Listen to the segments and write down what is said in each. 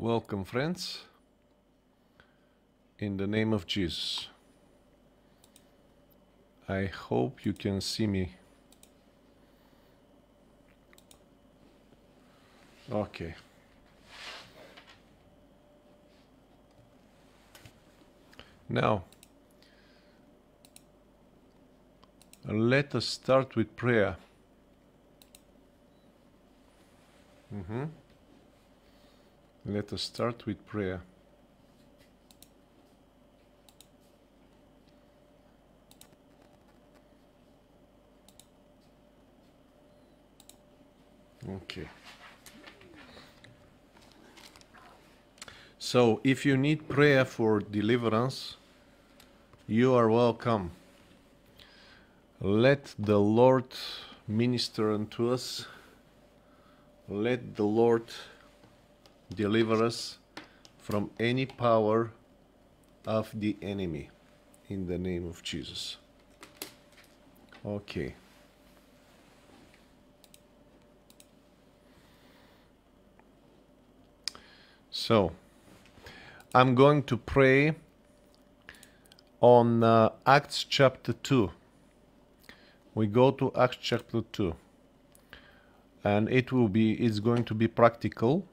Welcome, friends, in the name of Jesus. I hope you can see me. Okay. Now, let us start with prayer. Let us start with prayer. Okay. So, if you need prayer for deliverance, you are welcome. Let the Lord minister unto us. Let the Lord deliver us from any power of the enemy, in the name of Jesus. Okay. So, I'm going to pray on Acts chapter 2. We go to Acts chapter 2. And it's going to be practical.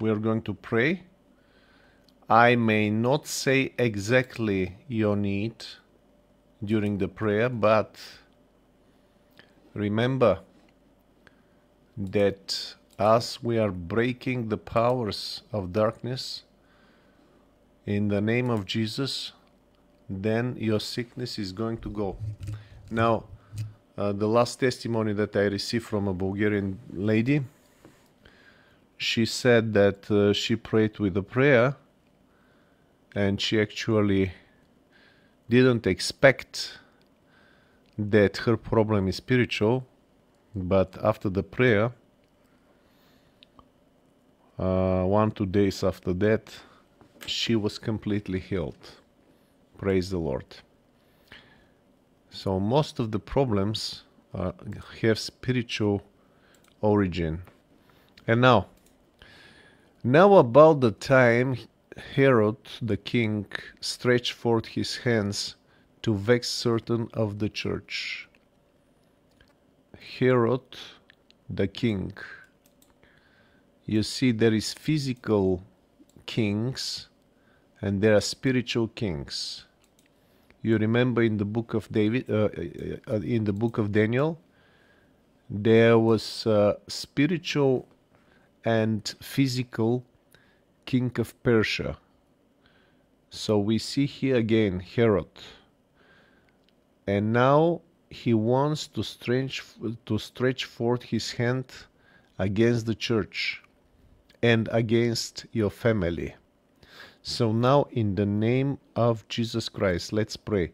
We are going to pray. I may not say exactly your need during the prayer, but remember that as we are breaking the powers of darkness in the name of Jesus, then your sickness is going to go. Now, the last testimony that I received from a Bulgarian lady, she said that she prayed with a prayer and she actually didn't expect that her problem is spiritual, but after the prayer, 1 to 2 days after that, she was completely healed. Praise the Lord. So most of the problems have spiritual origin. And now about the time Herod the king stretched forth his hands to vex certain of the church. Herod the king. You see, there is physical kings and there are spiritual kings. You remember in the book of Daniel, there was spiritual and physical king of Persia. So we see here again Herod, and now he wants to stretch forth his hand against the church and against your family. So now, in the name of Jesus Christ, let's pray.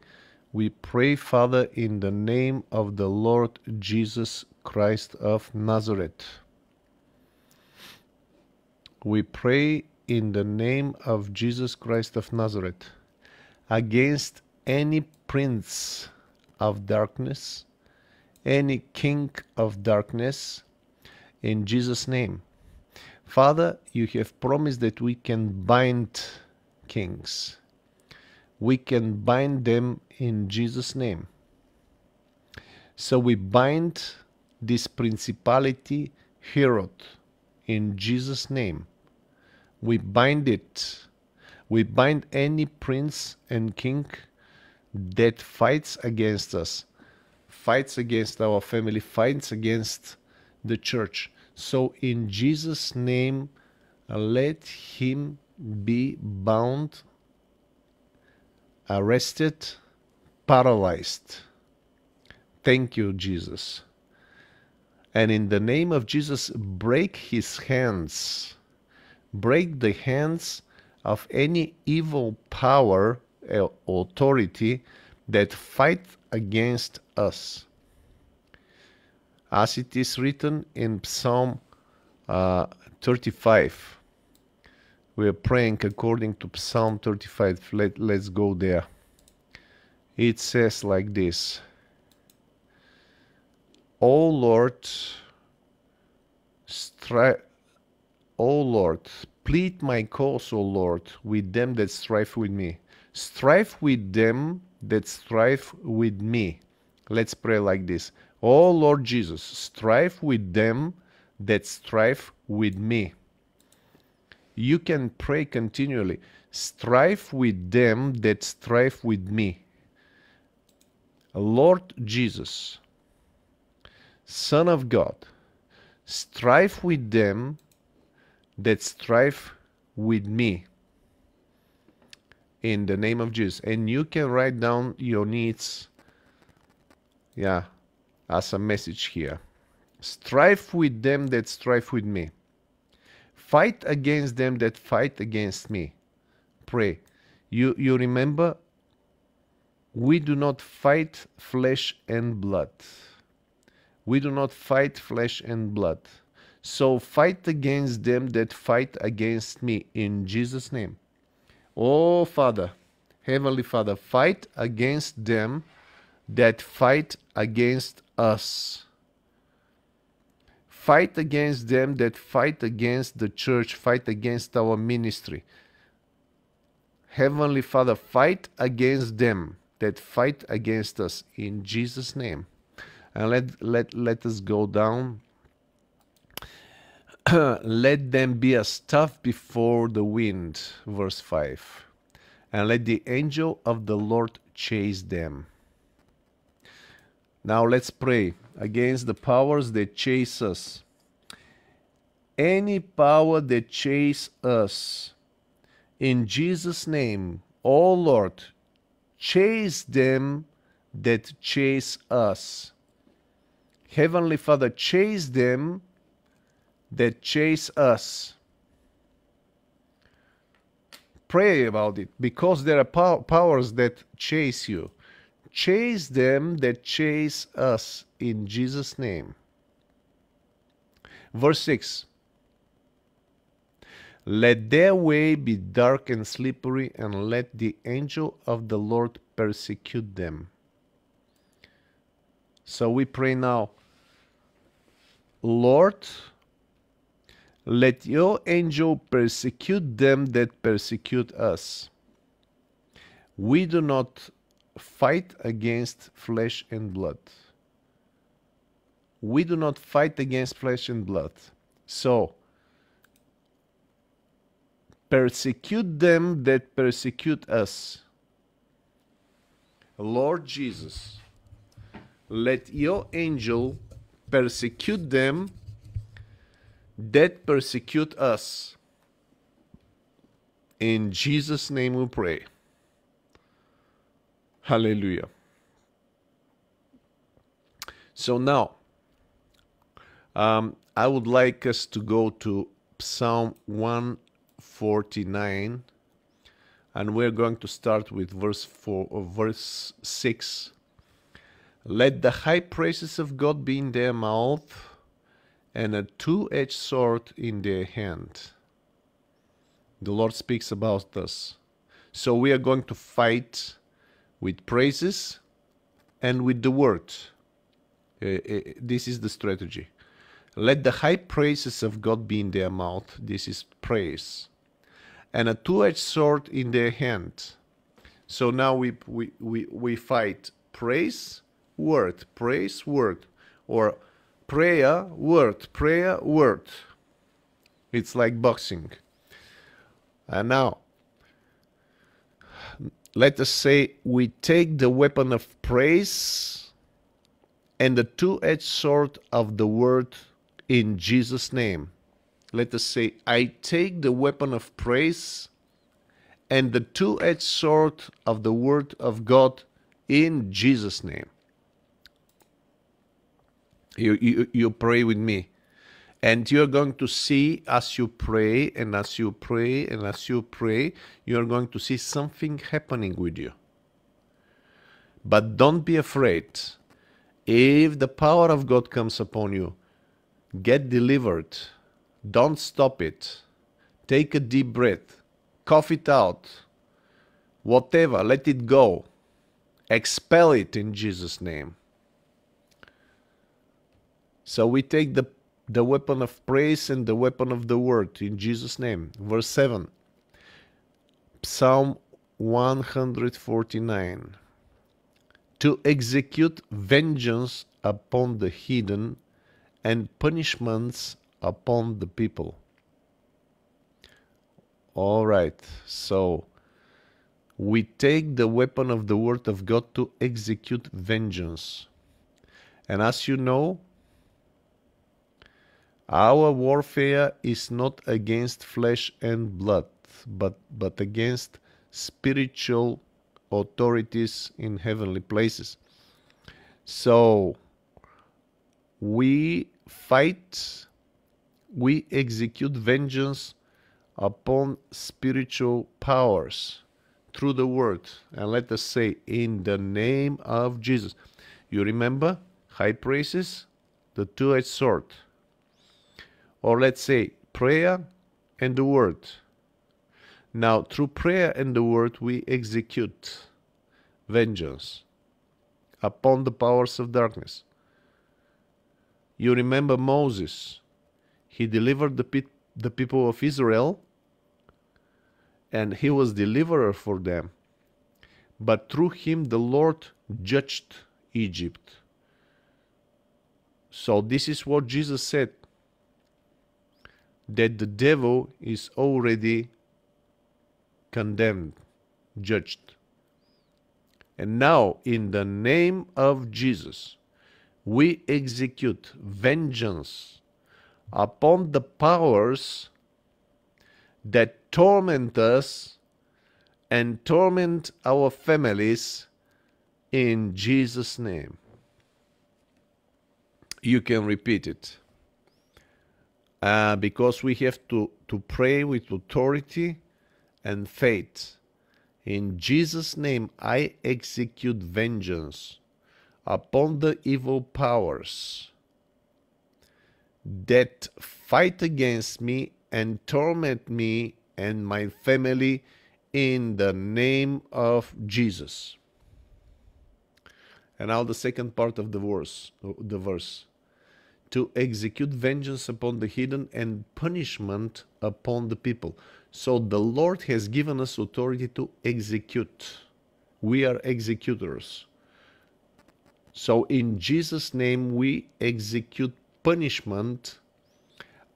We pray, Father, in the name of the Lord Jesus Christ of Nazareth. We pray in the name of Jesus Christ of Nazareth against any prince of darkness, any king of darkness, in Jesus' name. Father, you have promised that we can bind kings. We can bind them in Jesus' name. So we bind this principality, Herod, in Jesus' name. We bind it. We bind any prince and king that fights against us, fights against our family, fights against the church. So in Jesus' name, let him be bound, arrested, paralyzed. Thank you, Jesus. And in the name of Jesus, break his hands. Break the hands of any evil power or authority that fight against us. As it is written in Psalm 35. We are praying according to Psalm 35. Let's go there. It says like this. O Lord, O Lord, plead my cause, O Lord, with them that strive with me. Strive with them that strive with me. Let's pray like this. O Lord Jesus, strive with them that strive with me. You can pray continually. Strive with them that strive with me. Lord Jesus, Son of God, strive with them that strive with me. In the name of Jesus. And you can write down your needs, yeah, as a message here. Strive with them that strive with me. Fight against them that fight against me. Pray. You remember, we do not fight flesh and blood. We do not fight flesh and blood. So fight against them that fight against me. In Jesus' name. Oh, Father, Heavenly Father, fight against them that fight against us. Fight against them that fight against the church, fight against our ministry. Heavenly Father, fight against them that fight against us. In Jesus' name. And let us go down. Let them be as chaff before the wind, verse 5. And let the angel of the Lord chase them. Now let's pray against the powers that chase us. Any power that chase us, in Jesus' name, O Lord, chase them that chase us. Heavenly Father, chase them that chase us. Pray about it, because there are powers that chase you. Chase them that chase us, in Jesus' name. Verse 6. Let their way be dark and slippery, and let the angel of the Lord persecute them. So we pray now, Lord, let your angel persecute them that persecute us. We do not fight against flesh and blood. We do not fight against flesh and blood. So, persecute them that persecute us. Lord Jesus, let your angel persecute them that persecute us. In Jesus' name we pray. Hallelujah. So now, I would like us to go to Psalm 149, and we're going to start with verse 6. Let the high praises of God be in their mouth, and a two-edged sword in their hand. The Lord speaks about us. So we are going to fight with praises and with the word. This is the strategy. Let the high praises of God be in their mouth. This is praise. And a two-edged sword in their hand. So now we fight praise, word, or prayer, word, prayer, word. It's like boxing. And now, let us say, we take the weapon of praise and the two-edged sword of the word, in Jesus' name. Let us say, I take the weapon of praise and the two-edged sword of the word of God, in Jesus' name. You pray with me, and you're going to see, as you pray and as you pray and as you pray, you're going to see something happening with you. But don't be afraid. If the power of God comes upon you, get delivered. Don't stop it. Take a deep breath. Cough it out. Whatever, let it go. Expel it, in Jesus' name. So we take the the weapon of praise and the weapon of the word, in Jesus' name. Verse 7, Psalm 149. To execute vengeance upon the heathen and punishments upon the people. All right, so we take the weapon of the word of God to execute vengeance. And as you know, our warfare is not against flesh and blood, but against spiritual authorities in heavenly places. So we fight, we execute vengeance upon spiritual powers through the word. And let us say, in the name of Jesus. You remember high praises, the two-edged sword. Or let's say prayer and the word. Now through prayer and the word we execute vengeance upon the powers of darkness. You remember Moses. He delivered the people of Israel and he was deliverer for them. But through him the Lord judged Egypt. So this is what Jesus said, that the devil is already condemned, judged. And now, in the name of Jesus, we execute vengeance upon the powers that torment us and torment our families, in Jesus' name. You can repeat it. Because we have to pray with authority and faith. In Jesus' name, I execute vengeance upon the evil powers that fight against me and torment me and my family, in the name of Jesus. And now the second part of the verse. To execute vengeance upon the heathen and punishment upon the people. So the Lord has given us authority to execute. We are executors. So in Jesus' name we execute punishment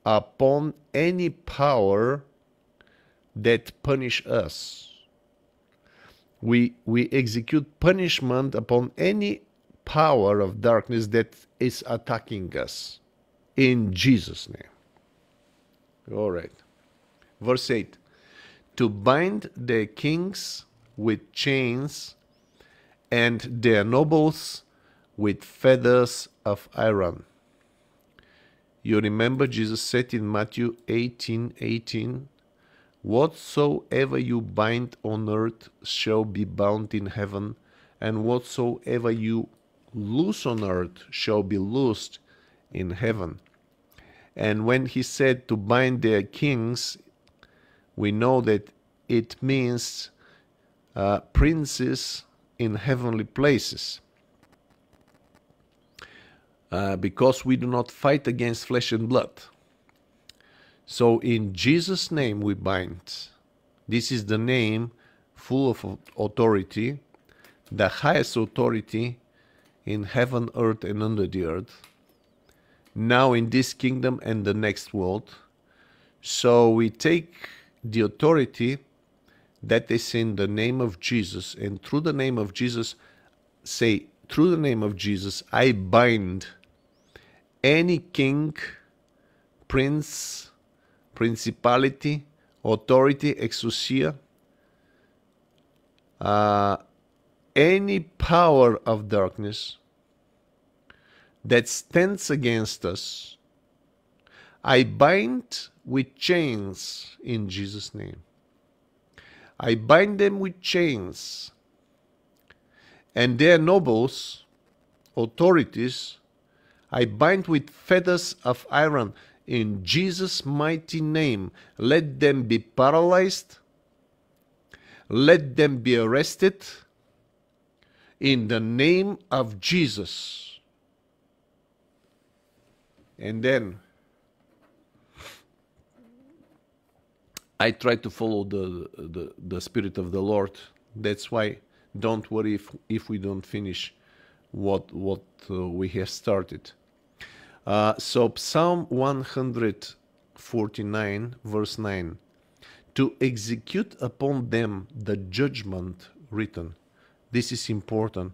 upon any power that punish us. We execute punishment upon any power of darkness that is attacking us, in Jesus' name. All right. Verse 8. To bind their kings with chains and their nobles with fetters of iron. You remember Jesus said in Matthew 18:18, whatsoever you bind on earth shall be bound in heaven, and whatsoever you loose on earth shall be loosed in heaven. And when he said to bind their kings, we know that it means princes in heavenly places. Because we do not fight against flesh and blood. So in Jesus' name we bind. This is the name full of authority, the highest authority in heaven, earth, and under the earth, now in this kingdom and the next world. So we take the authority that is in the name of Jesus, and through the name of Jesus, say, through the name of Jesus, I bind any king, prince, principality, authority, exousia, any power of darkness that stands against us, I bind with chains, in Jesus' name. I bind them with chains, and their nobles, authorities, I bind with fetters of iron, in Jesus' mighty name. Let them be paralyzed, let them be arrested, in the name of Jesus. And then I try to follow the Spirit of the Lord. That's why don't worry if we don't finish what we have started. So Psalm 149 verse 9. To execute upon them the judgment written. This is important.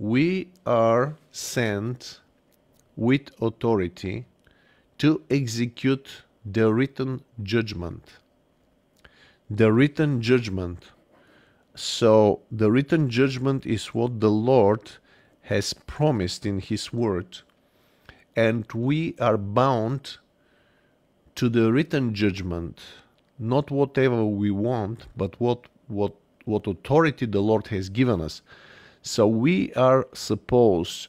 We are sent with authority to execute the written judgment. The written judgment. So the written judgment is what the Lord has promised in His word. And we are bound to the written judgment. Not whatever we want, but what authority the Lord has given us. So we are supposed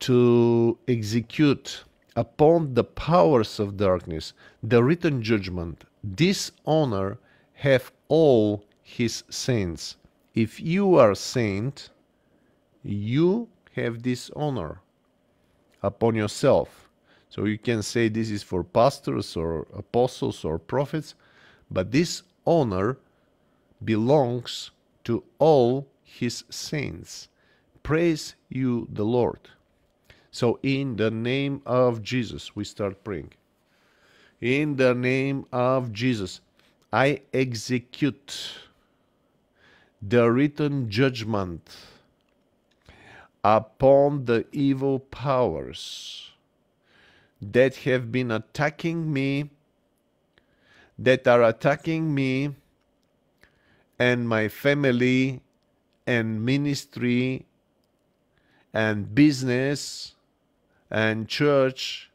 to execute upon the powers of darkness the written judgment. This honor have all His saints. If you are saint, you have this honor upon yourself. So you can say this is for pastors or apostles or prophets, but this honor belongs to all His saints. Praise you, the Lord. So in the name of Jesus, we start praying. In the name of Jesus, I execute the written judgment upon the evil powers that have been attacking me, that are attacking me and my family and ministry and business and church.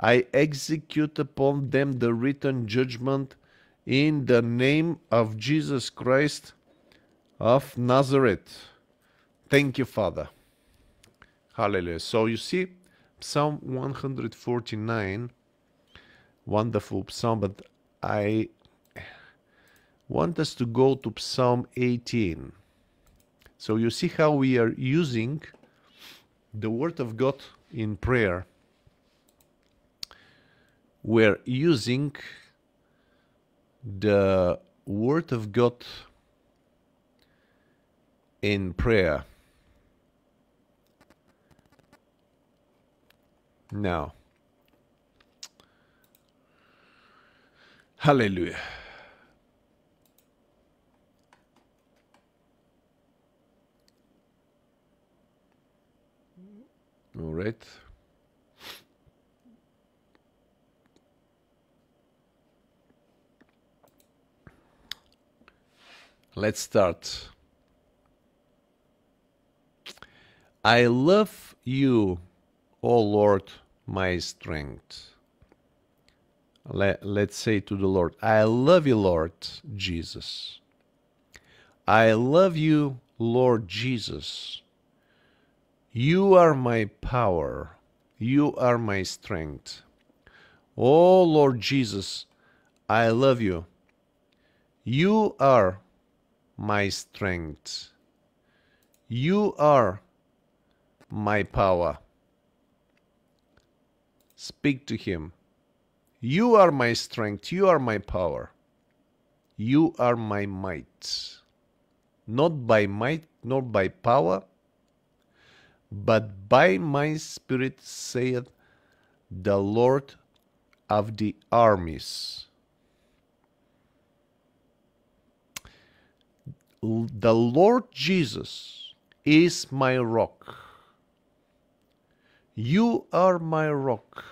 I execute upon them the written judgment in the name of Jesus Christ of Nazareth. Thank you, Father. Hallelujah. So you see, Psalm 149, wonderful psalm, but I want us to go to Psalm 18. So you see how we are using the Word of God in prayer. We're using the Word of God in prayer. Now, hallelujah. All right. Let's start. I love you, O Lord, my strength. Let's say to the Lord, I love you, Lord Jesus. I love you, Lord Jesus. You are my power. You are my strength. Oh, Lord Jesus, I love you. You are my strength. You are my power. Speak to Him. You are my strength. You are my power. You are my might. Not by might, nor by power, but by my Spirit, saith the Lord of the armies. The Lord Jesus is my rock. You are my rock.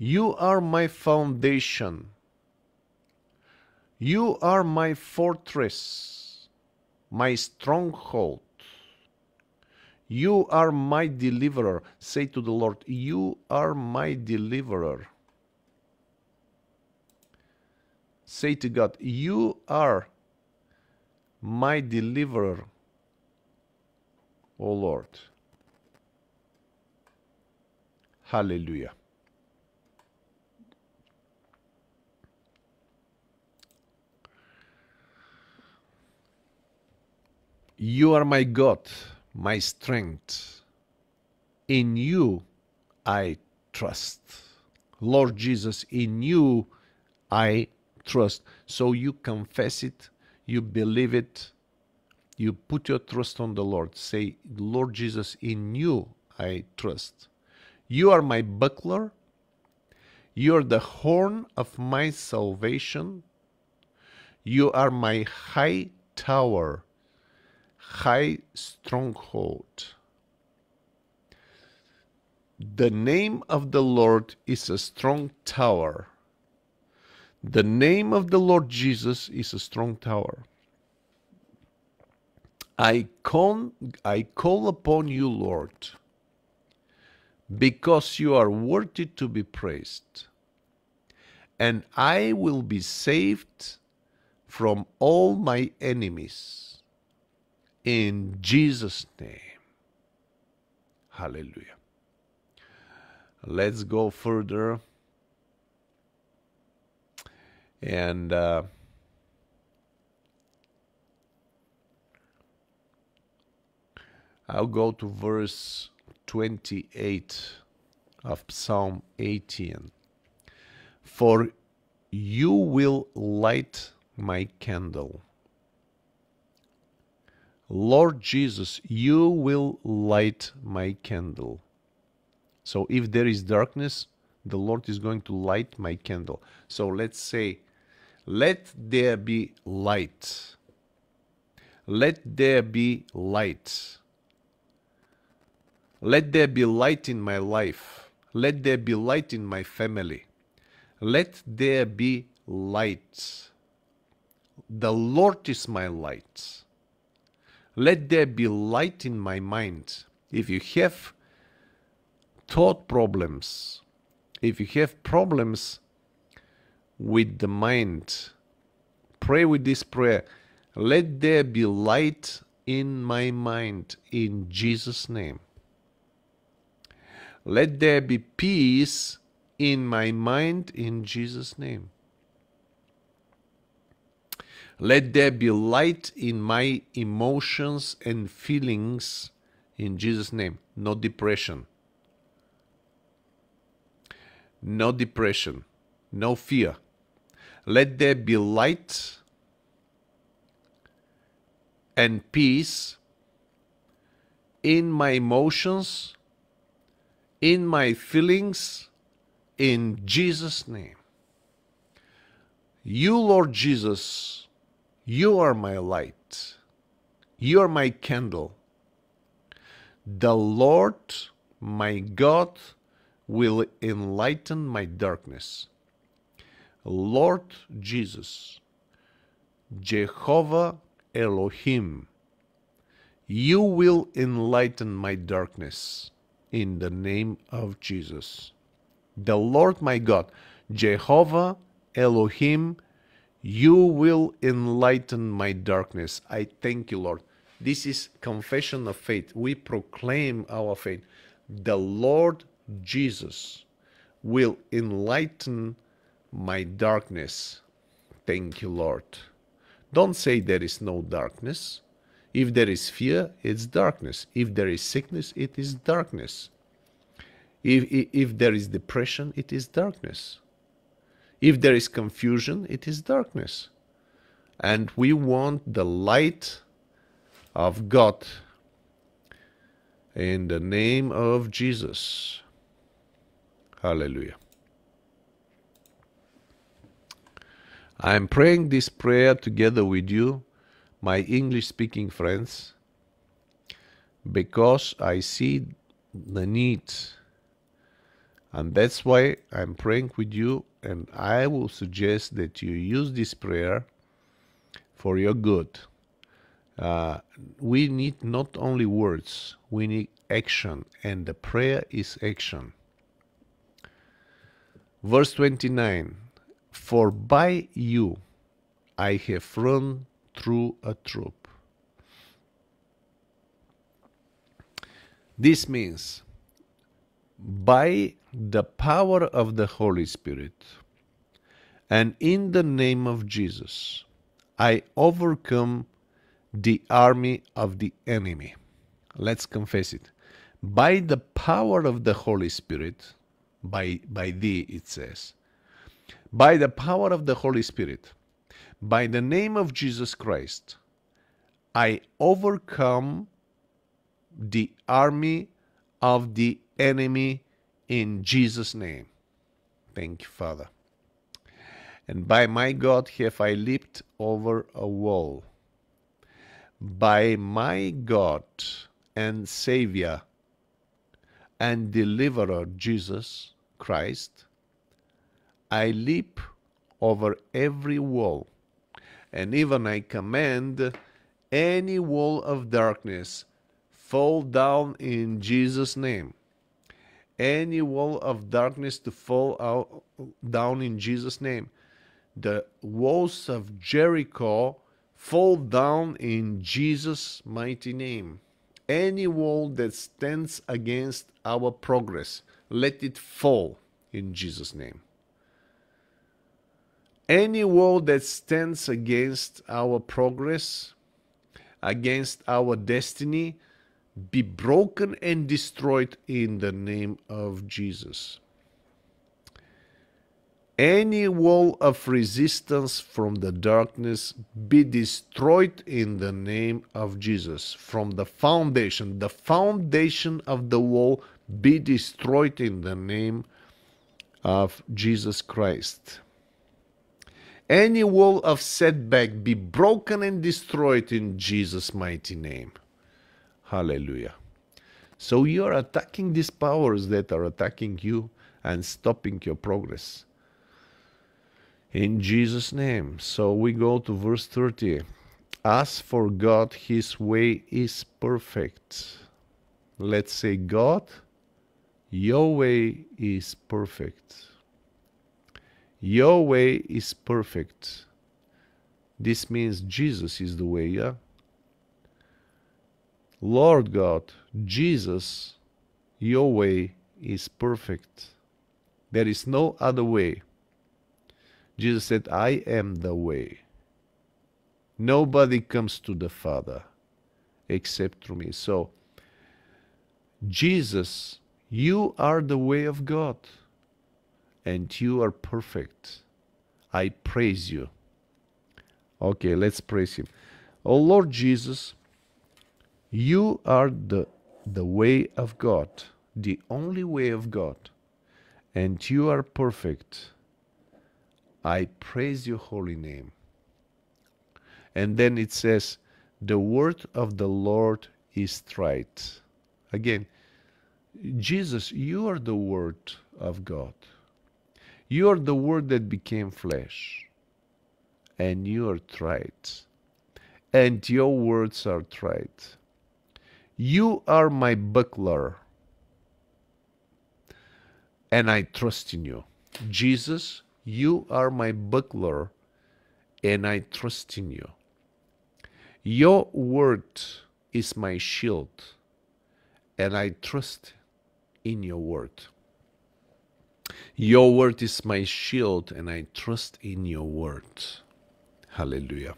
You are my foundation. You are my fortress, my stronghold. You are my deliverer. Say to the Lord, you are my deliverer. Say to God, you are my deliverer, O Lord. Hallelujah. You are my God, my strength. In you I trust. Lord Jesus, in you I trust. So you confess it, you believe it, you put your trust on the Lord. Say, Lord Jesus, in you I trust. You are my buckler. You are the horn of my salvation. You are my high tower, high stronghold. The name of the Lord is a strong tower. The name of the Lord Jesus is a strong tower. I call upon you, Lord, because you are worthy to be praised, and I will be saved from all my enemies, in Jesus' name. Hallelujah. Let's go further. And I'll go to verse 28 of Psalm 18. For you will light my candle. Lord Jesus, you will light my candle. So if there is darkness, the Lord is going to light my candle. So let's say, let there be light. Let there be light. Let there be light in my life. Let there be light in my family. Let there be light. The Lord is my light. Let there be light in my mind. If you have thought problems, if you have problems with the mind, pray with this prayer. Let there be light in my mind, in Jesus' name. Let there be peace in my mind, in Jesus' name. Let there be light in my emotions and feelings, in Jesus' name. No depression. No depression. No fear. Let there be light and peace in my emotions, in my feelings, in Jesus' name. You, Lord Jesus, you are my light. You are my candle. The Lord, my God, will enlighten my darkness. Lord Jesus, Jehovah Elohim, you will enlighten my darkness. In the name of Jesus. The Lord my God, Jehovah Elohim, you will enlighten my darkness. I thank you, Lord. This is confession of faith. We proclaim our faith. The Lord Jesus will enlighten my darkness. Thank you, Lord. Don't say there is no darkness. If there is fear, it's darkness. If there is sickness, it is darkness. If there is depression, it is darkness. If there is confusion, it is darkness. And we want the light of God in the name of Jesus. Hallelujah. I'm praying this prayer together with you, my English-speaking friends, because I see the need. And that's why I'm praying with you, and I will suggest that you use this prayer for your good. We need not only words, we need action, and the prayer is action. Verse 29, for by you I have run through a troop. This means, by the power of the Holy Spirit and in the name of Jesus, I overcome the army of the enemy. Let's confess it. By the power of the Holy Spirit, by thee it says, by the power of the Holy Spirit, by the name of Jesus Christ, I overcome the army of the enemy in Jesus' name. Thank you, Father. And by my God have I leaped over a wall. By my God and Savior and Deliverer Jesus Christ, I leap over every wall, and even I command any wall of darkness fall down in Jesus' name. Any wall of darkness to fall out, down in Jesus' name. The walls of Jericho fall down in Jesus' mighty name. Any wall that stands against our progress, let it fall in Jesus' name. Any wall that stands against our progress, against our destiny, be broken and destroyed in the name of Jesus. Any wall of resistance from the darkness be destroyed in the name of Jesus. From the foundation of the wall be destroyed in the name of Jesus Christ. Any wall of setback be broken and destroyed in Jesus' mighty name. Hallelujah. So you are attacking these powers that are attacking you and stopping your progress. In Jesus' name. So we go to verse 30. As for God, His way is perfect. Let's say, God, your way is perfect. Your way is perfect. This means Jesus is the way, yeah? Lord God, Jesus, your way is perfect. There is no other way. Jesus said, I am the way. Nobody comes to the Father except through me. So, Jesus, you are the way of God. And you are perfect. I praise you. Okay, let's praise Him. Oh Lord Jesus, you are the way of God, the only way of God, and you are perfect. I praise your holy name. And then it says, the word of the Lord is tried. Again, Jesus, you are the word of God. You are the word that became flesh, and you are tried, and your words are tried. You are my buckler, and I trust in you. Jesus, you are my buckler, and I trust in you. Your word is my shield, and I trust in your word. Your word is my shield, and I trust in your word. Hallelujah.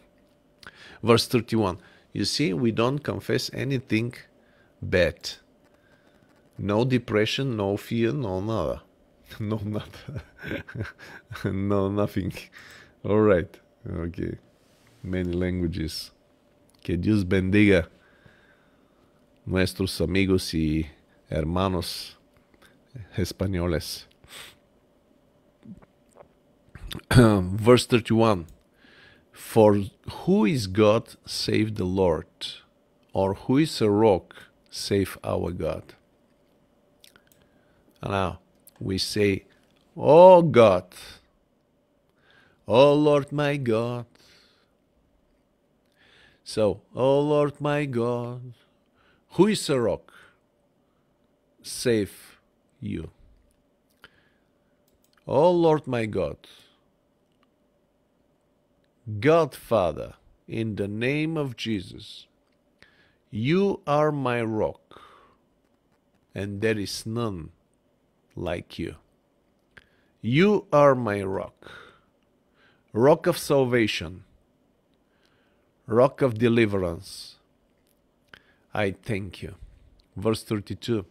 Verse 31. You see, we don't confess anything bad. No depression, no fear, no nada. No nada. No nothing. All right. Okay. Many languages. Que Dios bendiga nuestros amigos y hermanos españoles. Verse 31, for who is God save the Lord, or who is a rock save our God? And now we say, oh God, oh Lord my God. So, oh Lord my God, who is a rock save you? Oh Lord my God, God Father, in the name of Jesus, you are my rock, and there is none like you. You are my rock, rock of salvation, rock of deliverance. I thank you. Verse 32.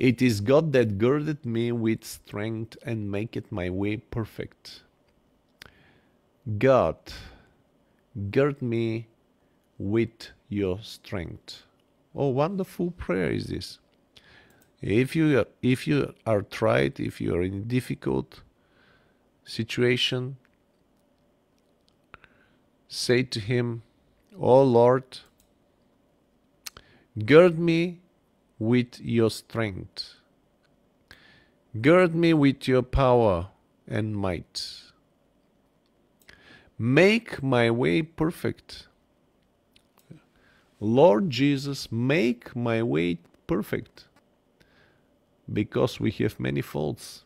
It is God that girded me with strength and maketh my way perfect. God, gird me with your strength. Oh, wonderful prayer is this. If you are tried, if you are in a difficult situation, say to him, "Oh Lord, gird me with your strength. Gird me with your power and might. Make my way perfect. Lord Jesus, make my way perfect." Because we have many faults.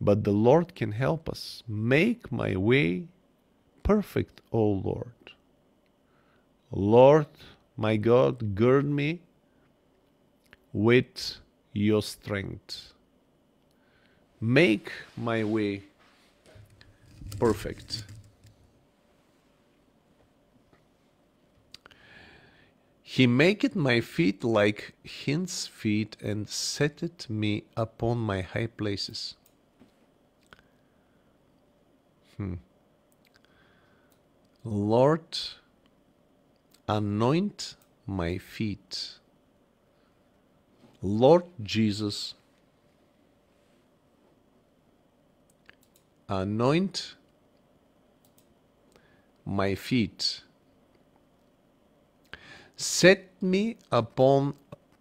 But the Lord can help us. Make my way perfect, O Lord. Lord, my God, gird me with your strength. Make my way perfect. He maketh my feet like hinds' feet and setteth me upon my high places. Lord, anoint my feet. Lord Jesus, anoint my feet. Set me upon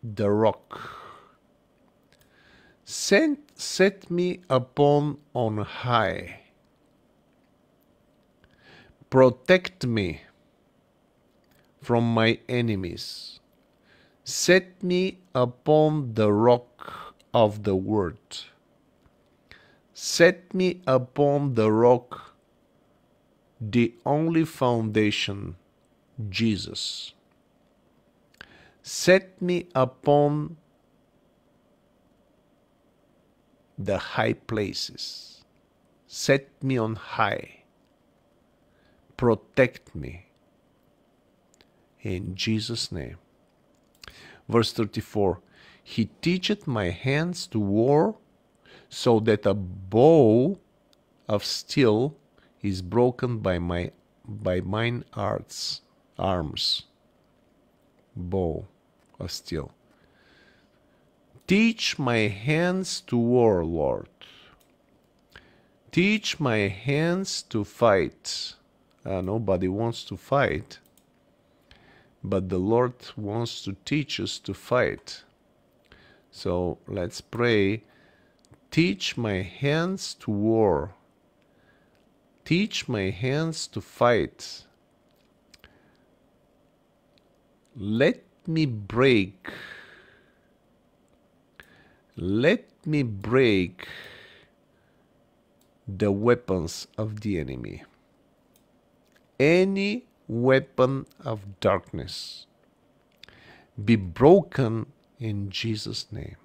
the rock. Set me upon on high. Protect me from my enemies. Set me upon the rock of the word. Set me upon the rock, the only foundation, Jesus. Set me upon the high places. Set me on high. Protect me. In Jesus' name. Verse 34. He teacheth my hands to war, so that a bow of steel is broken by mine arms. Bow of steel. Teach my hands to war, Lord. Teach my hands to fight. Nobody wants to fight, but the Lord wants to teach us to fight. So let's pray. Teach my hands to war. Teach my hands to fight. Let me break. Let me break the weapons of the enemy. Any weapon of darkness be broken in Jesus' name.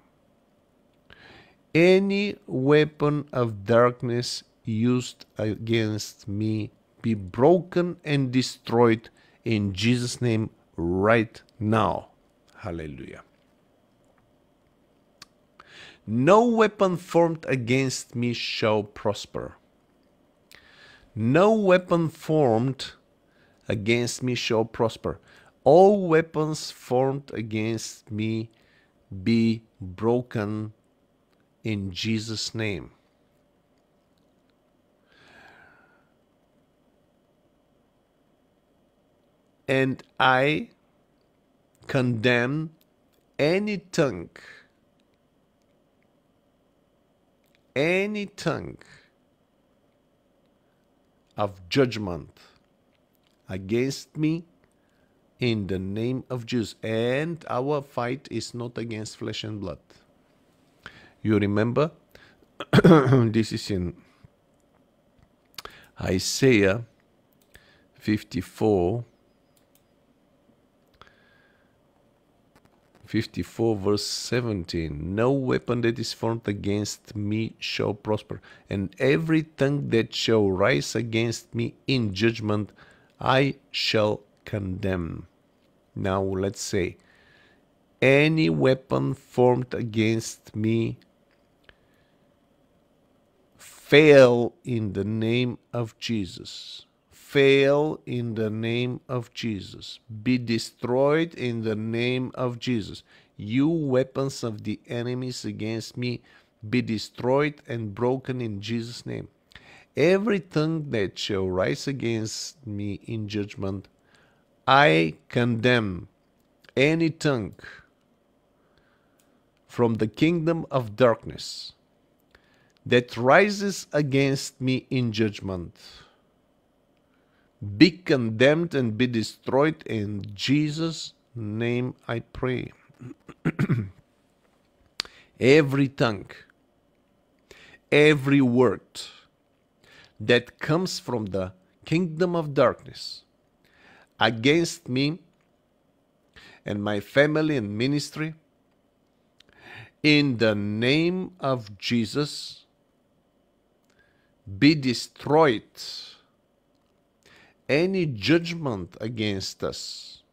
Any weapon of darkness used against me be broken and destroyed in Jesus' name right now. Hallelujah. No weapon formed against me shall prosper. No weapon formed against me shall prosper. All weapons formed against me be broken in Jesus' name. And I condemn any tongue of judgment against me in the name of Jesus. And our fight is not against flesh and blood. You remember, this is in Isaiah 54 verse 17. No weapon that is formed against me shall prosper, and every tongue that shall rise against me in judgment I shall condemn. Now let's say, any weapon formed against me fail in the name of Jesus. Fail in the name of Jesus. Be destroyed in the name of Jesus. You weapons of the enemies against me, be destroyed and broken in Jesus' name. Every tongue that shall rise against me in judgment, I condemn. Any tongue from the kingdom of darkness that rises against me in judgment, be condemned and be destroyed in Jesus' name I pray. Every tongue, every word that comes from the kingdom of darkness against me and my family and ministry, in the name of Jesus, be destroyed. Any judgment against us,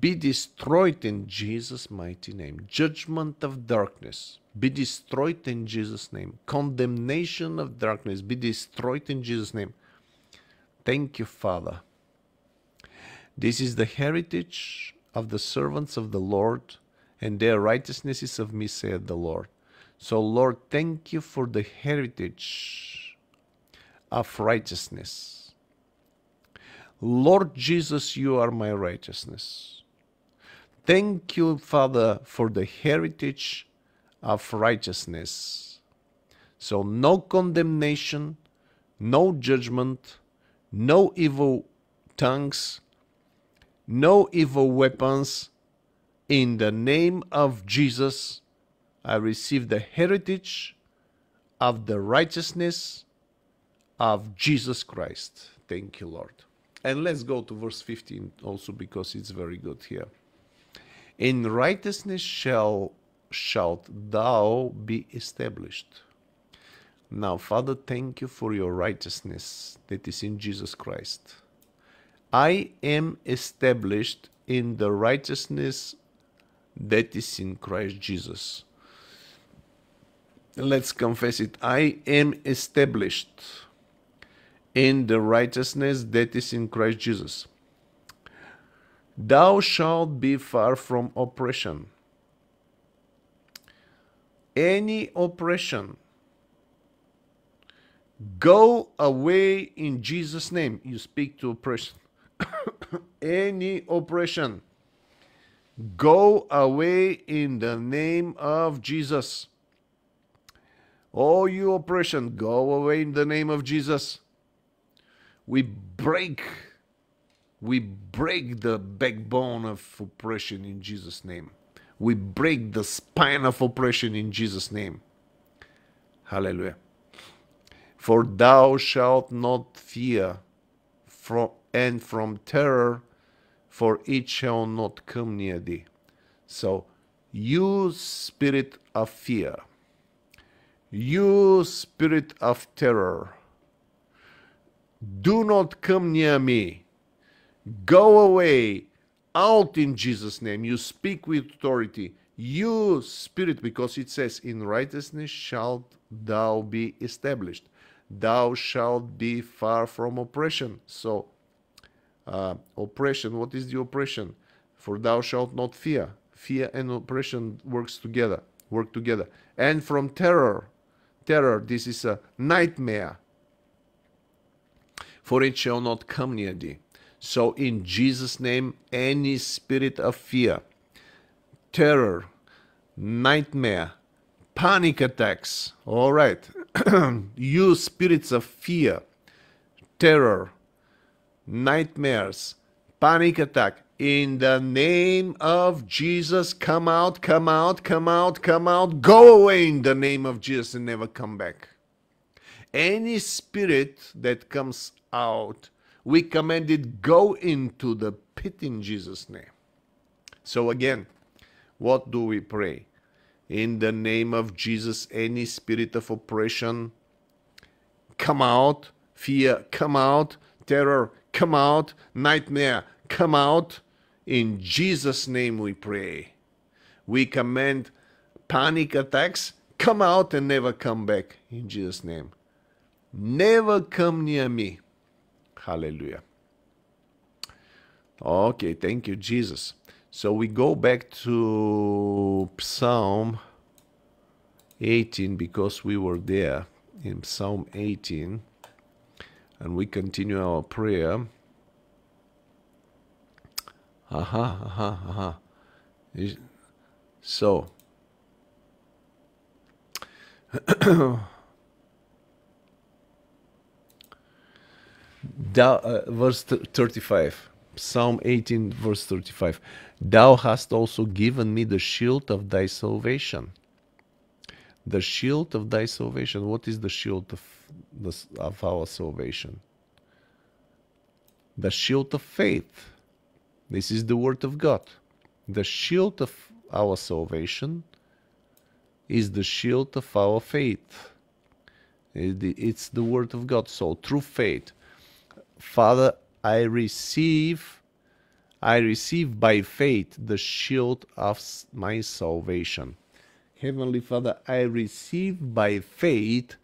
be destroyed in Jesus' mighty name. Judgment of darkness, be destroyed in Jesus' name. Condemnation of darkness, be destroyed in Jesus' name. Thank you, Father. This is the heritage of the servants of the Lord, and their righteousness is of me, saith the Lord. So, Lord, thank you for the heritage of righteousness. Lord Jesus, you are my righteousness. Thank you, Father, for the heritage of righteousness. So, no condemnation, no judgment, no evil tongues, no evil weapons. In the name of Jesus, I receive the heritage of the righteousness of Jesus Christ. Thank you, Lord. And let's go to verse 15 also, because it's very good here. In righteousness shalt thou be established. Now, Father, thank you for your righteousness that is in Jesus Christ. I am established in the righteousness that is in Christ Jesus. Let's confess it. I am established in the righteousness that is in Christ Jesus. Thou shalt be far from oppression. Any oppression, go away in Jesus' name. You speak to oppression. Any oppression, go away in the name of Jesus. Oh, you oppression, go away in the name of Jesus. We break the backbone of oppression in Jesus' name. We break the spine of oppression in Jesus' name. Hallelujah. For thou shalt not fear from terror, for it shall not come near thee. So, you spirit of fear, you spirit of terror, do not come near me. Go away, out in Jesus' name. You speak with authority. You spirit, because it says, in righteousness shalt thou be established. Thou shalt be far from oppression. So, oppression, what is the oppression? For thou shalt not fear. Fear and oppression work together. And from terror, this is a nightmare, for it shall not come near thee. So in Jesus' name, any spirit of fear, terror, nightmare, panic attacks, all right, you spirits of fear, terror, nightmares, panic attack, in the name of Jesus, come out, come out, come out, come out, go away in the name of Jesus and never come back. Any spirit that comes out, we command it go into the pit in Jesus' name. So again, what do we pray? In the name of Jesus, any spirit of oppression, come out, fear, come out, terror, come out, nightmare, come out In Jesus' name we pray. We command panic attacks, come out and never come back. In Jesus' name. Never come near me. Hallelujah. Okay, thank you, Jesus. So we go back to Psalm 18 because we were there in Psalm 18. And we continue our prayer. So, verse 35, Psalm 18, verse 35. Thou hast also given me the shield of thy salvation. The shield of thy salvation. What is the shield of our salvation? The shield of faith. This is the word of God. The shield of our salvation is the shield of our faith. It's the word of God. So through faith, Father, I receive by faith the shield of my salvation. Heavenly Father, I receive by faith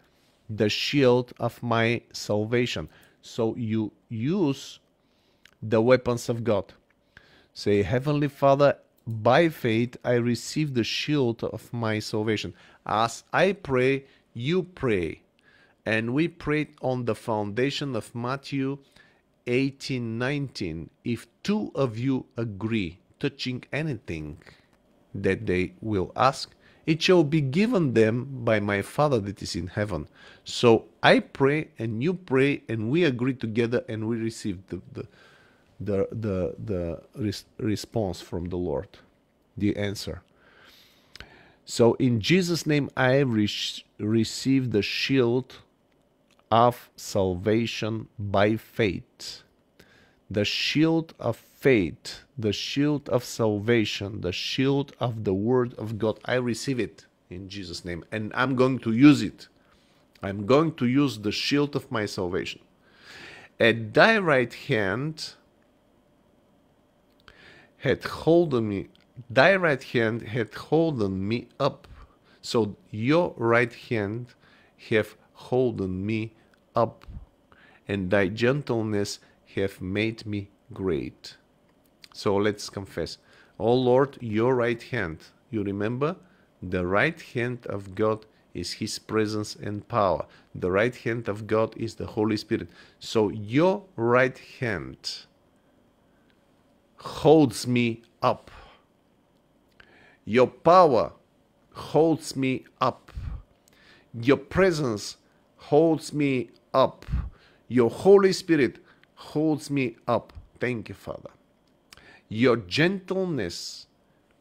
the shield of my salvation. So you use the weapons of God. Say, Heavenly Father, by faith I receive the shield of my salvation. As I pray, you pray. And we prayed on the foundation of Matthew 18:19. If two of you agree touching anything that they will ask, it shall be given them by my Father that is in heaven. So I pray and you pray and we agree together and we receive the response from the Lord, the answer. So in Jesus' name I receive the shield of salvation by faith. The shield of faith, the shield of salvation, the shield of the word of God. I receive it in Jesus' name and I'm going to use it. I'm going to use the shield of my salvation. At thy right hand had holden me, thy right hand had holden me up. So your right hand have holden me up, and thy gentleness have made me great. So let's confess. O Lord, your right hand. You remember? The right hand of God is his presence and power. The right hand of God is the Holy Spirit. So your right hand holds me up. Your power holds me up. Your presence holds me up. Your Holy Spirit holds me up. Thank you, Father. Your gentleness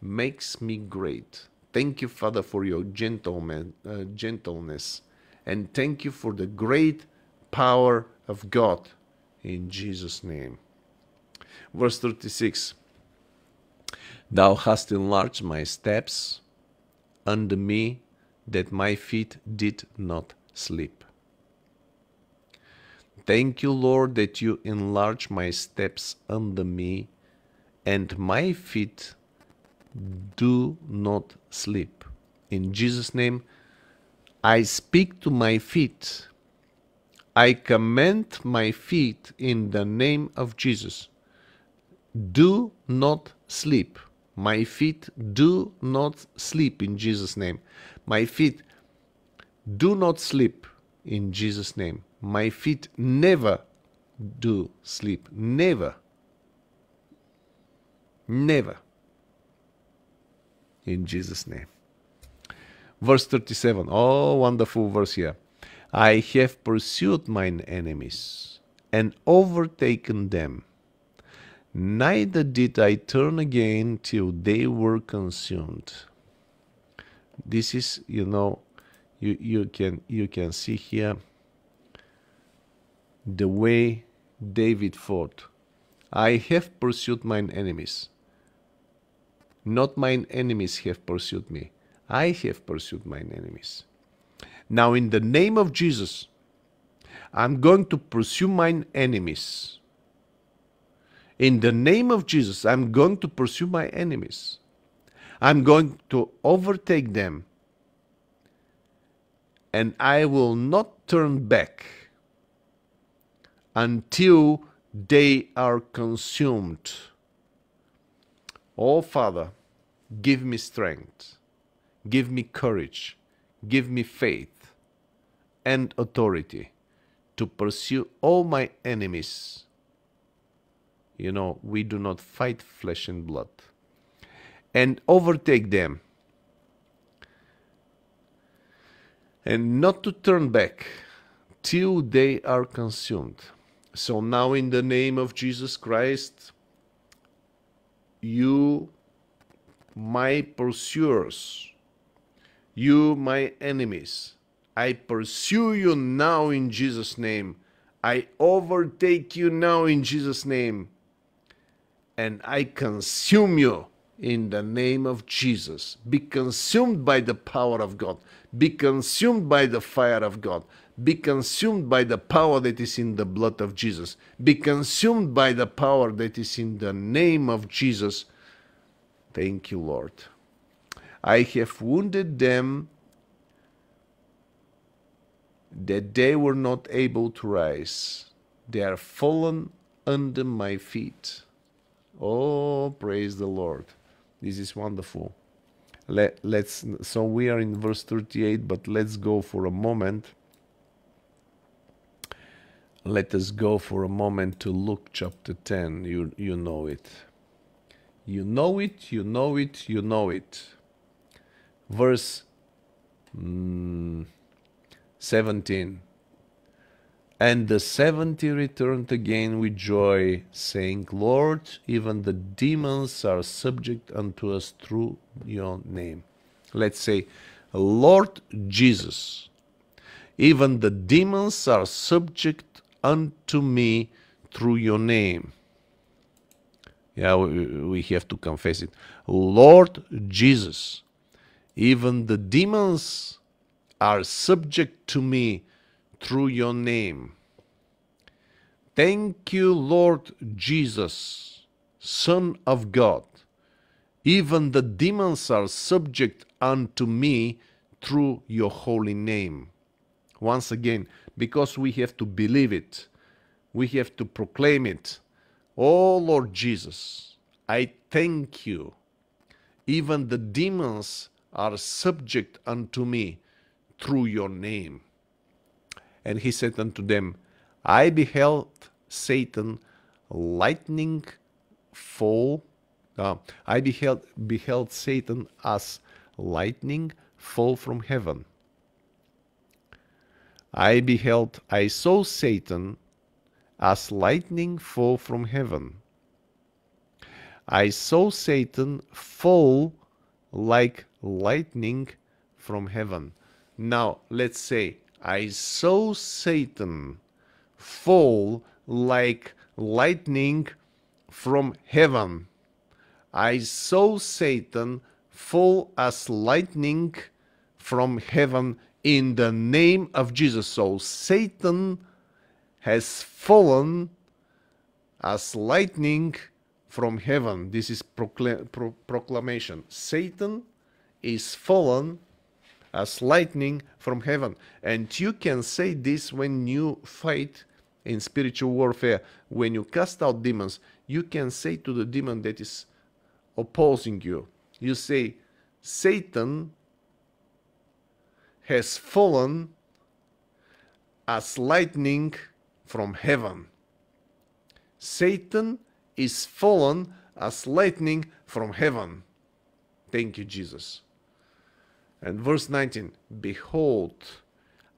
makes me great. Thank you, Father, for your gentleness. And thank you for the great power of God. In Jesus' name. Verse 36. Thou hast enlarged my steps under me, that my feet did not slip. Thank you, Lord, that you enlarge my steps under me, and my feet do not slip. In Jesus' name, I speak to my feet. I command my feet in the name of Jesus. Do not sleep. My feet do not sleep in Jesus' name. My feet do not sleep in Jesus' name. My feet never do sleep. Never. Never. In Jesus' name. Verse 37. Oh, wonderful verse here. I have pursued mine enemies and overtaken them. Neither did I turn again till they were consumed. This is, you know, you can see here the way David fought. I have pursued mine enemies. Not mine enemies have pursued me. I have pursued mine enemies. Now in the name of Jesus, I'm going to pursue mine enemies. In the name of Jesus, I'm going to pursue my enemies. I'm going to overtake them. And I will not turn back until they are consumed. Oh, Father, give me strength. Give me courage. Give me faith and authority to pursue all my enemies. You know, we do not fight flesh and blood. And overtake them. And not to turn back till they are consumed. So now in the name of Jesus Christ, you, my pursuers, you, my enemies, I pursue you now in Jesus' name. I overtake you now in Jesus' name. And I consume you in the name of Jesus. Be consumed by the power of God. Be consumed by the fire of God. Be consumed by the power that is in the blood of Jesus. Be consumed by the power that is in the name of Jesus. Thank you, Lord. I have wounded them that they were not able to rise. They are fallen under my feet. Oh, praise the Lord. This is wonderful. So we are in verse 38, but let's go for a moment. Let us go for a moment to Luke chapter 10. You know it. You know it, you know it, you know it. Verse 17. And the 70 returned again with joy, saying, Lord, even the demons are subject unto us through your name. Let's say, Lord Jesus, even the demons are subject unto me through your name. Yeah, we have to confess it. Lord Jesus, even the demons are subject to me through your name. Thank you, Lord Jesus, Son of God. Even the demons are subject unto me through your holy name. Once again, because we have to believe it, we have to proclaim it. Oh, Lord Jesus, I thank you. Even the demons are subject unto me through your name. And he said unto them, I beheld Satan lightning fall. I beheld Satan as lightning fall from heaven. I saw Satan as lightning fall from heaven. I saw Satan fall like lightning from heaven. Now, let's say, I saw Satan fall like lightning from heaven. I saw Satan fall as lightning from heaven in the name of Jesus. So, Satan has fallen as lightning from heaven. This is proclamation. Satan is fallen as lightning from heaven. And you can say this when you fight in spiritual warfare. When you cast out demons, you can say to the demon that is opposing you, you say, Satan has fallen as lightning from heaven. Satan is fallen as lightning from heaven. Thank you, Jesus. And verse 19, behold,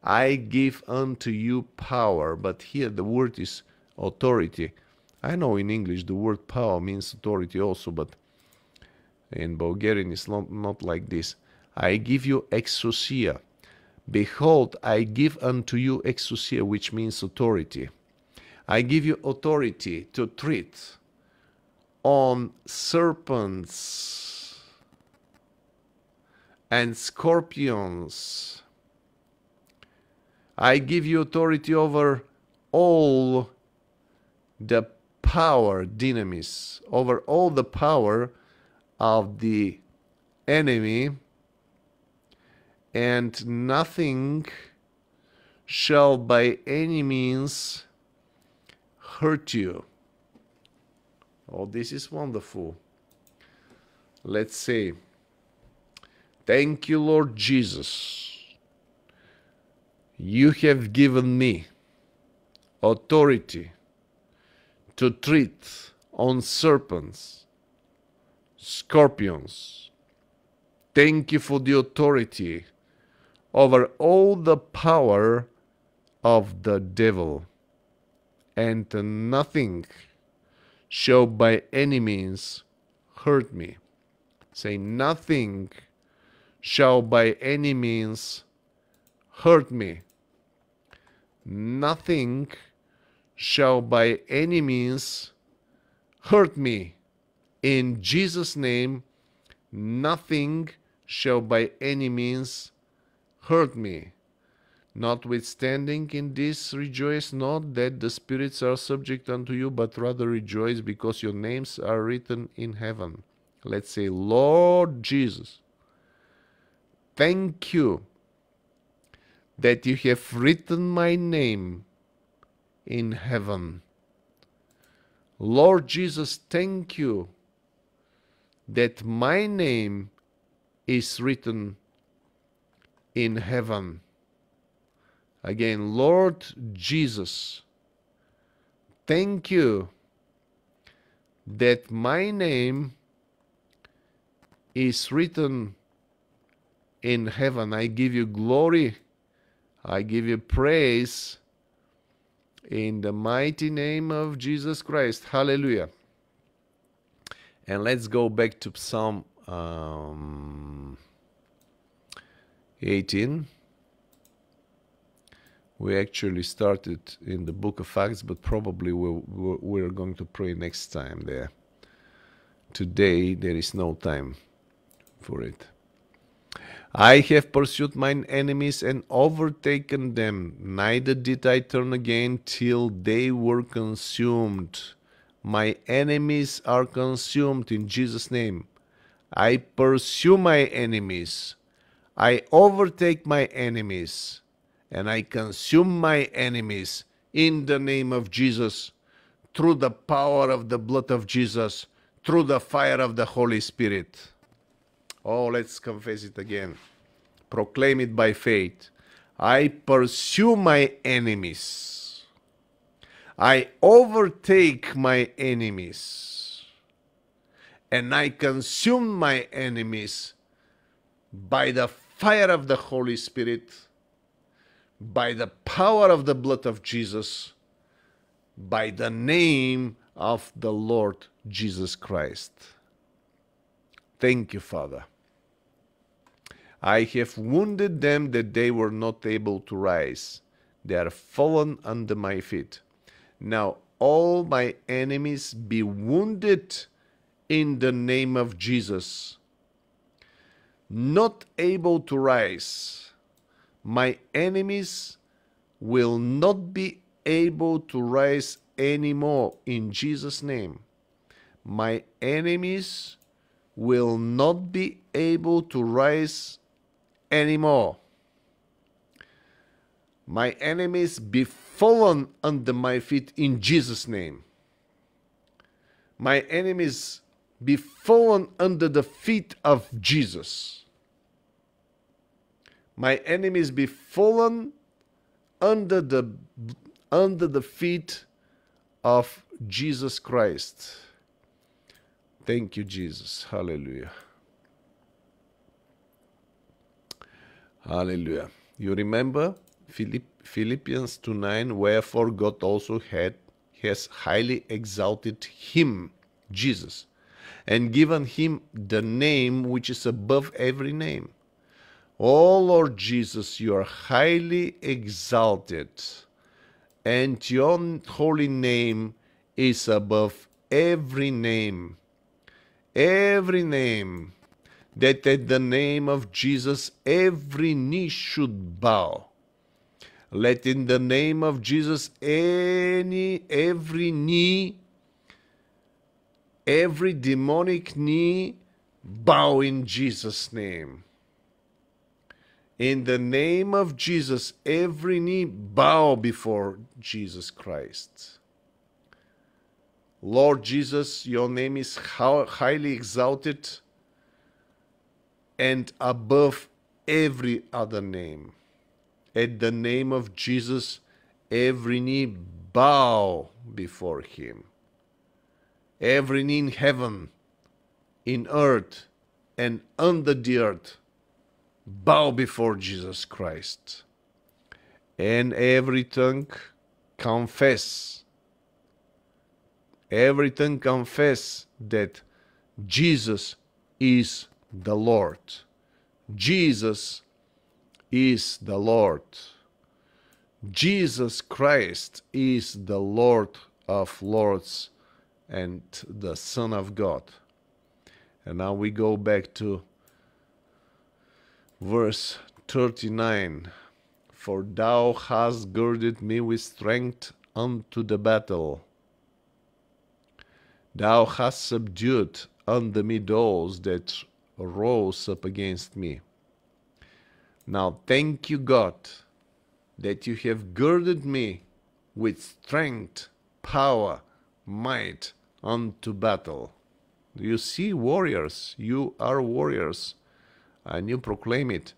I give unto you power. But here the word is authority. I know in English the word power means authority also, but in Bulgarian it's not like this. I give you exousia. Behold, I give unto you exousia, which means authority. I give you authority to tread on serpents and scorpions. I give you authority over all the power, dynamis, over all the power of the enemy, and nothing shall by any means hurt you. Oh, this is wonderful. Let's say, thank you, Lord Jesus. You have given me authority to tread on serpents, scorpions. Thank you for the authority over all the power of the devil, and nothing shall by any means hurt me. Say, nothing shall by any means hurt me. Nothing shall by any means hurt me. In Jesus' name, nothing shall by any means hurt me. Notwithstanding, in this rejoice not that the spirits are subject unto you, but rather rejoice because your names are written in heaven. Let's say, Lord Jesus, thank you that you have written my name in heaven. Lord Jesus, thank you that my name is written in heaven. Again, Lord Jesus, thank you that my name is written in heaven. I give you glory, I give you praise in the mighty name of Jesus Christ. Hallelujah. And let's go back to Psalm 18. We actually started in the book of Acts, but probably we're going to pray next time there. Today there is no time for it. I have pursued mine enemies and overtaken them. Neither did I turn again till they were consumed. My enemies are consumed in Jesus' name. I pursue my enemies. I overtake my enemies. And I consume my enemies in the name of Jesus, through the power of the blood of Jesus, through the fire of the Holy Spirit. Oh, let's confess it again. Proclaim it by faith. I pursue my enemies. I overtake my enemies. And I consume my enemies by the fire of the Holy Spirit, by the power of the blood of Jesus, by the name of the Lord Jesus Christ. Thank you, Father. I have wounded them that they were not able to rise. They are fallen under my feet. Now all my enemies be wounded in the name of Jesus. Not able to rise. My enemies will not be able to rise anymore in Jesus' name. My enemies will not be able to rise anymore. My enemies be fallen under my feet in Jesus' name. My enemies be fallen under the feet of Jesus. My enemies be fallen under the feet of Jesus Christ. Thank you, Jesus. Hallelujah. Hallelujah. You remember Philippians 2:9, wherefore God also has highly exalted him, Jesus, and given him the name which is above every name. Oh, Lord Jesus, you are highly exalted, and your holy name is above every name. Every name, that at the name of Jesus every knee should bow. Let in the name of Jesus every knee Every demonic knee bow in Jesus' name. In the name of Jesus, every knee bow before Jesus Christ. Lord Jesus, your name is highly exalted and above every other name. At the name of Jesus, every knee bow before him. Every knee in heaven, in earth, and under the earth bow before Jesus Christ. And every tongue confess. Every tongue confess that Jesus is the Lord. Jesus is the Lord. Jesus Christ is the Lord of Lords and the Son of God. And now we go back to verse 39. For thou hast girded me with strength unto the battle. Thou hast subdued unto me those that rose up against me. Now thank you, God, that you have girded me with strength, power, might unto battle. You see, warriors, you are warriors, and you proclaim it.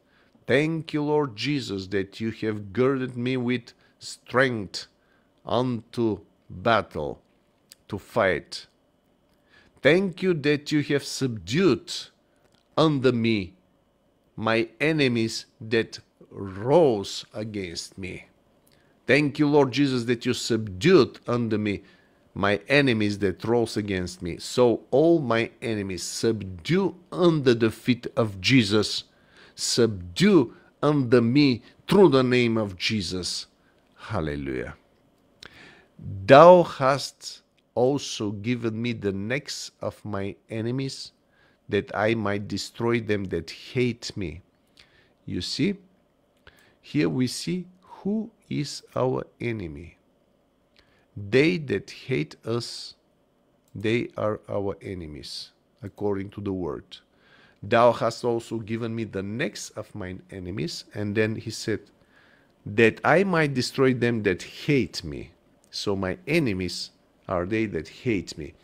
Thank you, Lord Jesus, that you have girded me with strength unto battle, to fight. Thank you that you have subdued under me my enemies that rose against me. Thank you, Lord Jesus, that you subdued under me my enemies that rose against me. So all my enemies subdue under the feet of Jesus. Subdue under me through the name of Jesus. Hallelujah. Thou hast also given me the necks of my enemies, that I might destroy them that hate me. You see, here we see who is our enemy. They that hate us, they are our enemies, according to the word. Thou hast also given me the necks of mine enemies. And then he said, that I might destroy them that hate me. So my enemies are they that hate me.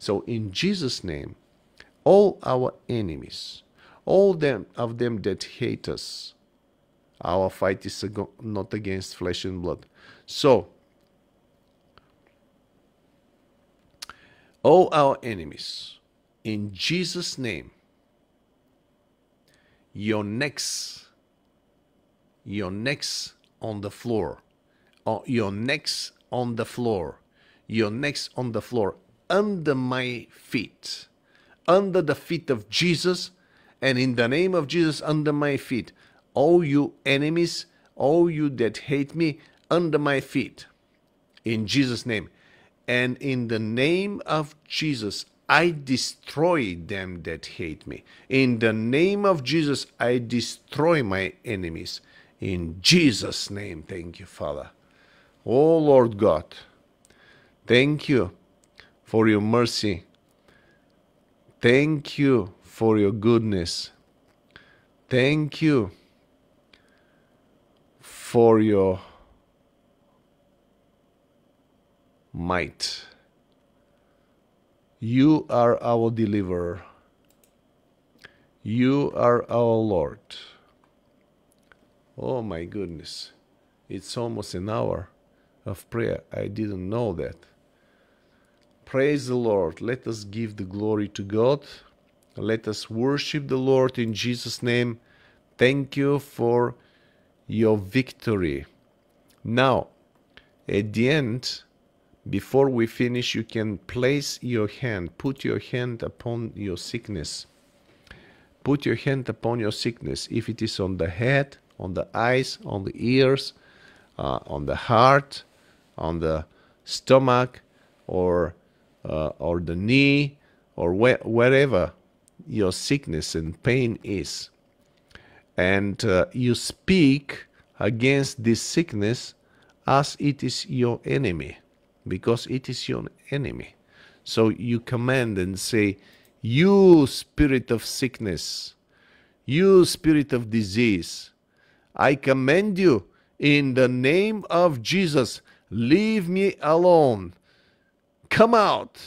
So in Jesus' name, all our enemies, all of them that hate us, our fight is not against flesh and blood. So, all our enemies, in Jesus' name, your necks on the floor, your necks on the floor, under my feet, under the feet of Jesus, and in the name of Jesus, under my feet. All you enemies, all you that hate me, under my feet, in Jesus' name. And in the name of Jesus, I destroy them that hate me. In the name of Jesus, I destroy my enemies. In Jesus' name, thank you, Father. Oh, Lord God, thank you for your mercy. Thank you for your goodness. Thank you for your might. You are our deliverer. You are our Lord. Oh my goodness. It's almost an hour of prayer. I didn't know that. Praise the Lord. Let us give the glory to God. Let us worship the Lord in Jesus' name. Thank you for your victory. Now, at the end, before we finish, you can place your hand, put your hand upon your sickness. Put your hand upon your sickness. If it is on the head, on the eyes, on the ears, on the heart, on the stomach, or the knee, or wherever your sickness and pain is. And you speak against this sickness as it is your enemy. Because it is your enemy. So you command and say, you spirit of sickness, you spirit of disease, I command you in the name of Jesus, leave me alone. Come out,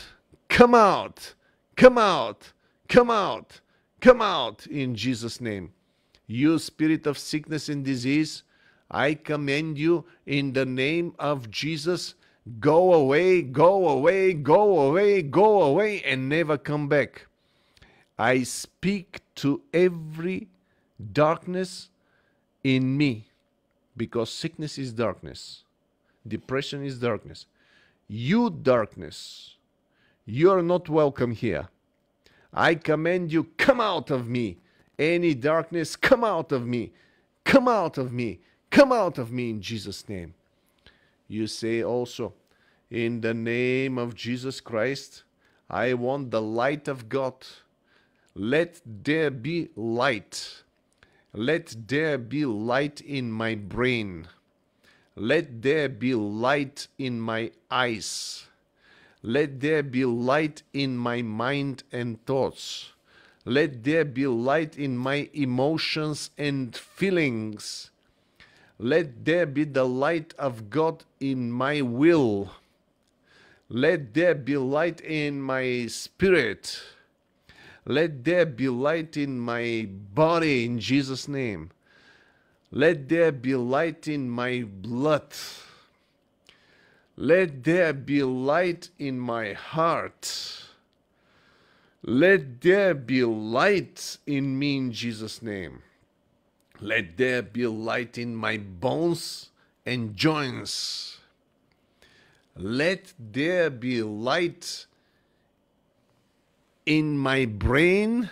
come out, come out, come out, come out in Jesus' name. You spirit of sickness and disease, I command you in the name of Jesus, go away, go away, go away, go away, and never come back. I speak to every darkness in me, because sickness is darkness, depression is darkness. You darkness, you are not welcome here. I command you, come out of me. Any darkness, come out of me. Come out of me. Come out of me in Jesus' name. You say also, in the name of Jesus Christ, I want the light of God. Let there be light. Let there be light in my brain. Let there be light in my eyes. Let there be light in my mind and thoughts. Let there be light in my emotions and feelings. Let there be the light of God in my will. Let there be light in my spirit. Let there be light in my body in Jesus' name. Let there be light in my blood. Let there be light in my heart. Let there be light in me in Jesus' name. Let there be light in my bones and joints. Let there be light in my brain.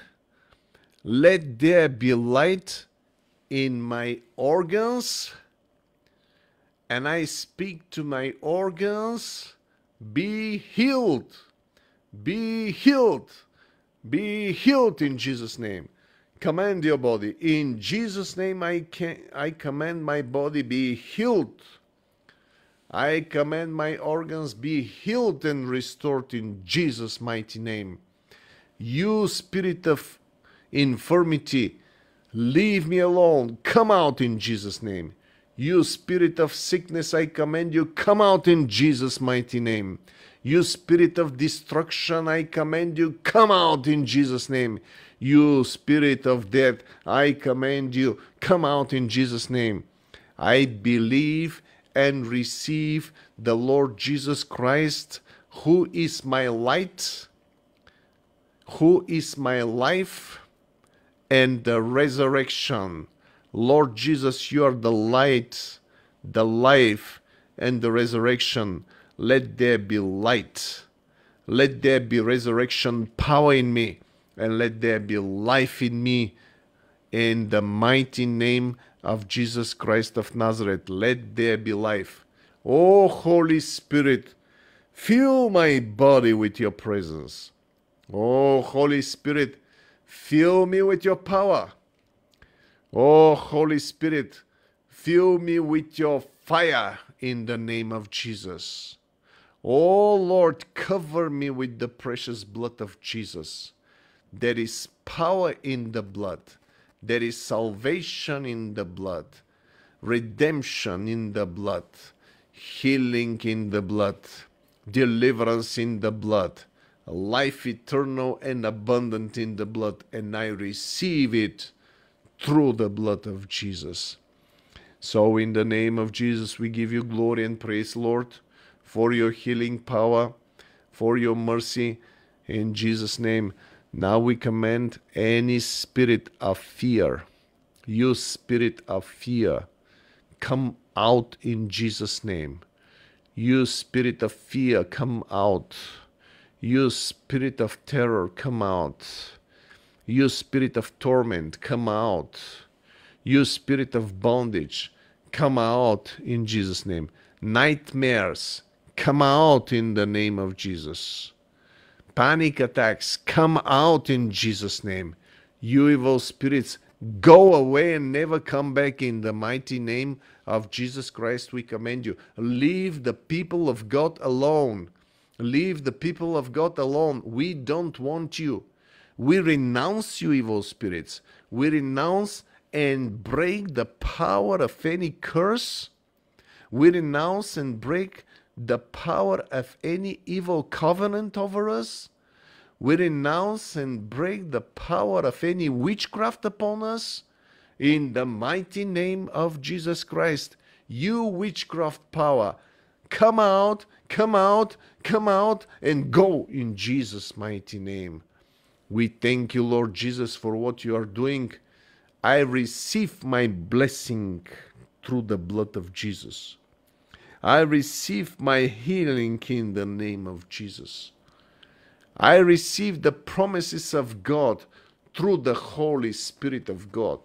Let there be light in my organs. And I speak to my organs, be healed, be healed, be healed in Jesus' name. Command your body. In Jesus' name I command my body be healed. I command my organs be healed and restored in Jesus' mighty name. You spirit of infirmity, leave me alone. Come out in Jesus' name. You spirit of sickness, I command you, come out in Jesus' mighty name. You spirit of destruction, I command you, come out in Jesus' name. You spirit of death, I command you, come out in Jesus' name. I believe and receive the Lord Jesus Christ, who is my light, who is my life, and the resurrection. Lord Jesus, you are the light, the life, and the resurrection. Let there be light. Let there be resurrection power in me. And let there be life in me. In the mighty name of Jesus Christ of Nazareth, let there be life. O Holy Spirit, fill my body with your presence. O Holy Spirit, fill me with your power. Oh, Holy Spirit, fill me with your fire in the name of Jesus. Oh, Lord, cover me with the precious blood of Jesus. There is power in the blood. There is salvation in the blood. Redemption in the blood. Healing in the blood. Deliverance in the blood. Life eternal and abundant in the blood. And I receive it through the blood of Jesus. So in the name of Jesus, we give you glory and praise, Lord, for your healing power, for your mercy, in Jesus' name. Now we command any spirit of fear, you spirit of fear, come out in Jesus' name. You spirit of fear, come out. You spirit of terror, come out. You spirit of torment, come out. You spirit of bondage, come out in Jesus' name. Nightmares, come out in the name of Jesus. Panic attacks, come out in Jesus' name. You evil spirits, go away and never come back in the mighty name of Jesus Christ, we command you. Leave the people of God alone. Leave the people of God alone. We don't want you. We renounce you, evil spirits. We renounce and break the power of any curse. We renounce and break the power of any evil covenant over us. We renounce and break the power of any witchcraft upon us. In the mighty name of Jesus Christ, you witchcraft power, come out, come out, come out, and go in Jesus' mighty name. We thank you, Lord Jesus, for what you are doing. I receive my blessing through the blood of Jesus. I receive my healing in the name of Jesus. I receive the promises of God through the Holy Spirit of God.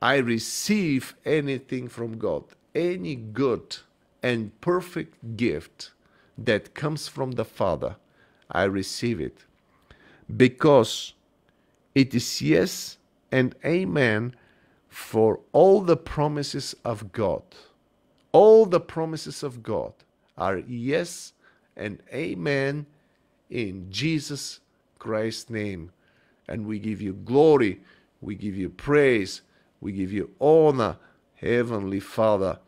I receive anything from God, any good and perfect gift that comes from the Father. I receive it because it is yes and amen for all the promises of God. All the promises of God are yes and amen in Jesus Christ's name. And we give you glory, we give you praise, we give you honor, Heavenly Father.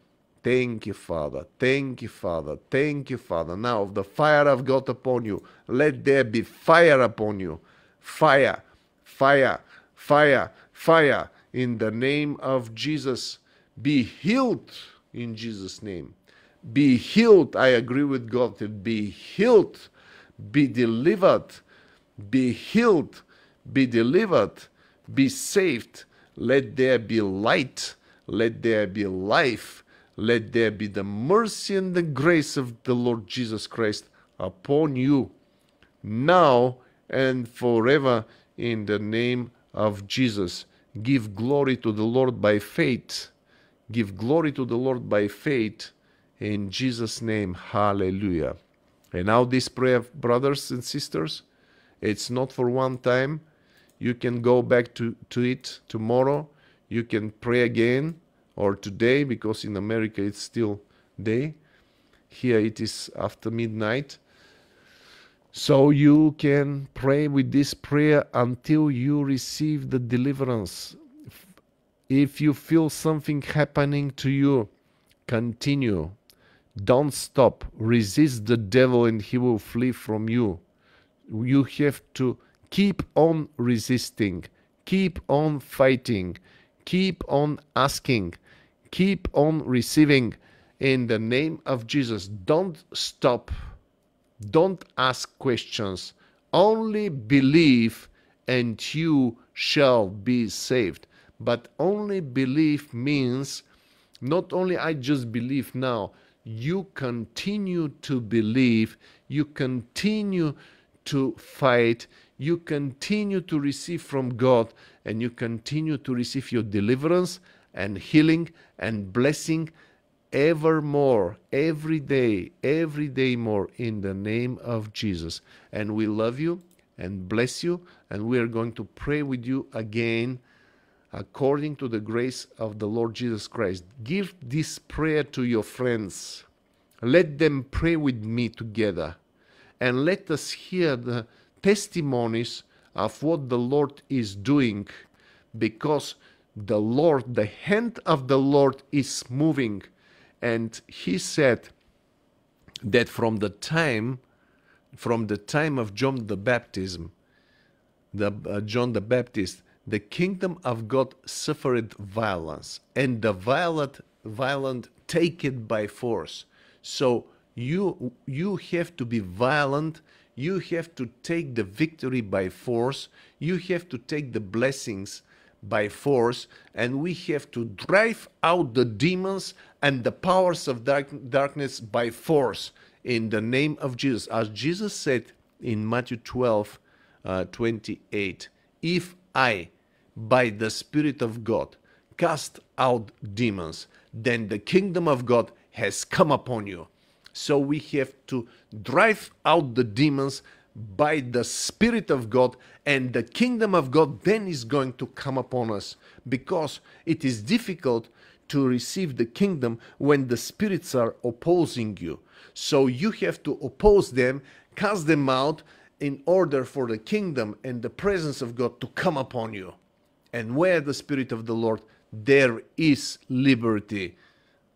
Thank you, Father. Thank you, Father. Thank you, Father. Now, the fire of God upon you. Let there be fire upon you. Fire, fire, fire, fire. In the name of Jesus, be healed in Jesus' name. Be healed. I agree with God. Be healed. Be delivered. Be healed. Be delivered. Be saved. Let there be light. Let there be life. Let there be the mercy and the grace of the Lord Jesus Christ upon you now and forever in the name of Jesus. Give glory to the Lord by faith. Give glory to the Lord by faith in Jesus' name. Hallelujah. And now this prayer, brothers and sisters, it's not for one time. You can go back to it tomorrow. You can pray again or today, because in America it's still day. Here it is after midnight. So you can pray with this prayer until you receive the deliverance. If you feel something happening to you, continue. Don't stop. Resist the devil and he will flee from you. You have to keep on resisting, keep on fighting, keep on asking, keep on receiving in the name of Jesus. Don't stop, don't ask questions, only believe and you shall be saved. But only believe means not only I just believe now, you continue to believe, you continue to fight, you continue to receive from God, and you continue to receive your deliverance and healing and blessing evermore, every day more in the name of Jesus. And we love you and bless you, and we are going to pray with you again according to the grace of the Lord Jesus Christ. Give this prayer to your friends. Let them pray with me together, and let us hear the testimonies of what the Lord is doing, because the Lord, the hand of the Lord is moving. And he said that from the time of John the Baptist, the kingdom of God suffered violence, and the violent take it by force. So you have to be violent. You have to take the victory by force. You have to take the blessings by force. And we have to drive out the demons and the powers of darkness by force in the name of Jesus. As Jesus said in Matthew 12:28, if I, by the Spirit of God, cast out demons, then the kingdom of God has come upon you. So we have to drive out the demons by the Spirit of God, and the kingdom of God then is going to come upon us, because it is difficult to receive the kingdom when the spirits are opposing you. So you have to oppose them, cast them out, in order for the kingdom and the presence of God to come upon you. And where the Spirit of the Lord, there is liberty.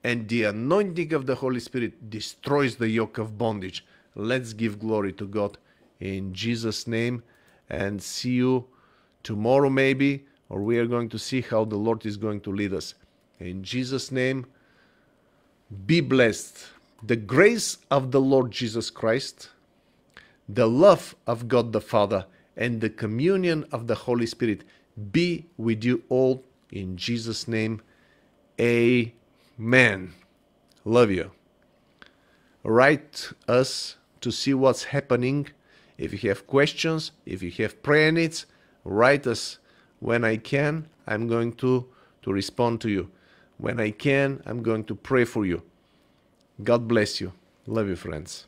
And the anointing of the Holy Spirit destroys the yoke of bondage. Let's give glory to God in Jesus' name. And see you tomorrow maybe, or we are going to see how the Lord is going to lead us. In Jesus' name, be blessed. The grace of the Lord Jesus Christ, the love of God the Father, and the communion of the Holy Spirit be with you all. In Jesus' name, amen. Love you. Write us to see what's happening. If you have questions, if you have prayer needs, write us. When I can, I'm going to respond to you. When I can, I'm going to pray for you. God bless you. Love you, friends.